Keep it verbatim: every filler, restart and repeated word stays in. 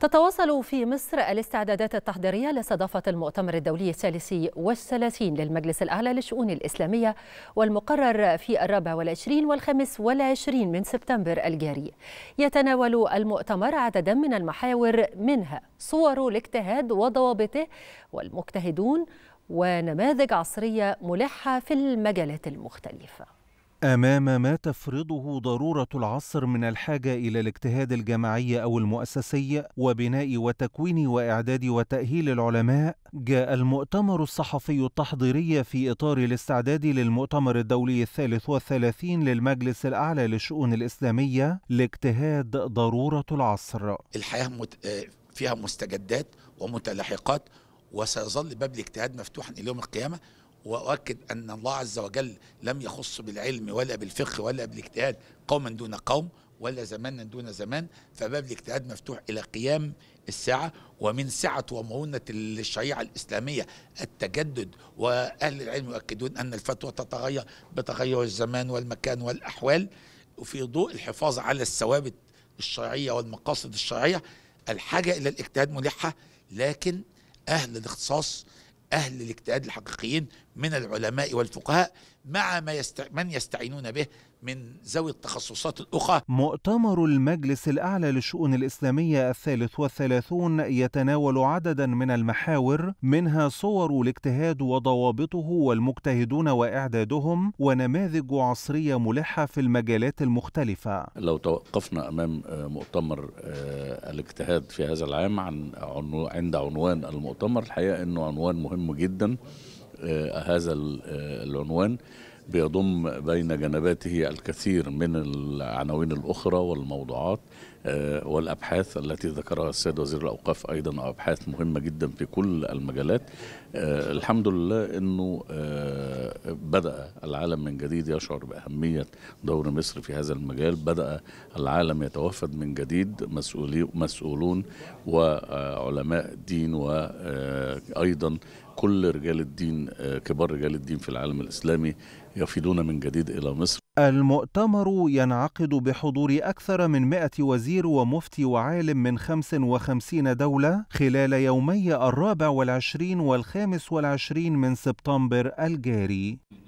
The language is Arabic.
تتواصل في مصر الاستعدادات التحضيرية لاستضافة المؤتمر الدولي الثالث والثلاثين للمجلس الأعلى للشؤون الإسلامية، والمقرر في الرابع والعشرين والخامس والعشرين من سبتمبر الجاري. يتناول المؤتمر عددا من المحاور، منها صور الاجتهاد وضوابطه والمجتهدون ونماذج عصرية ملحة في المجالات المختلفة. أمام ما تفرضه ضرورة العصر من الحاجة إلى الاجتهاد الجماعي أو المؤسسي وبناء وتكوين وإعداد وتأهيل العلماء، جاء المؤتمر الصحفي التحضيري في إطار الاستعداد للمؤتمر الدولي الثالث والثلاثين للمجلس الأعلى للشؤون الإسلامية لاجتهاد ضرورة العصر. الحياة فيها مستجدات ومتلاحقات، وسيظل باب الاجتهاد مفتوحا إلى يوم القيامة. وأؤكد أن الله عز وجل لم يخص بالعلم ولا بالفقه ولا بالاجتهاد قوما دون قوم ولا زمانا دون زمان، فباب الاجتهاد مفتوح إلى قيام الساعة. ومن سعة ومرونة الشريعة الإسلامية التجدد، وأهل العلم يؤكدون أن الفتوى تتغير بتغير الزمان والمكان والأحوال، وفي ضوء الحفاظ على الثوابت الشرعية والمقاصد الشرعية الحاجة إلى الاجتهاد ملحة، لكن أهل الاختصاص أهل الاجتهاد الحقيقيين من العلماء والفقهاء مع ما يست... من يستعينون به من ذوي التخصصات الأخرى. مؤتمر المجلس الأعلى للشؤون الإسلامية الثالث والثلاثون يتناول عددا من المحاور، منها صور الاجتهاد وضوابطه والمجتهدون وإعدادهم ونماذج عصرية ملحة في المجالات المختلفة. لو توقفنا أمام مؤتمر الاجتهاد في هذا العام عن عند عنوان المؤتمر، الحقيقة أنه عنوان مهم جدا. هذا العنوان بيضم بين جنباته الكثير من العناوين الأخرى والموضوعات والأبحاث التي ذكرها السيد وزير الأوقاف، أيضا أبحاث مهمة جدا في كل المجالات. الحمد لله أنه بدأ العالم من جديد يشعر بأهمية دور مصر في هذا المجال، بدأ العالم يتوافد من جديد مسؤولون وعلماء دين وأيضا كل رجال الدين، كبار رجال الدين في العالم الإسلامي يفيدون من جديد إلى مصر. المؤتمر ينعقد بحضور أكثر من مائة وزير ومفتي وعالم من خمس وخمسين دولة خلال يومي الرابع والعشرين والخامس والعشرين من سبتمبر الجاري.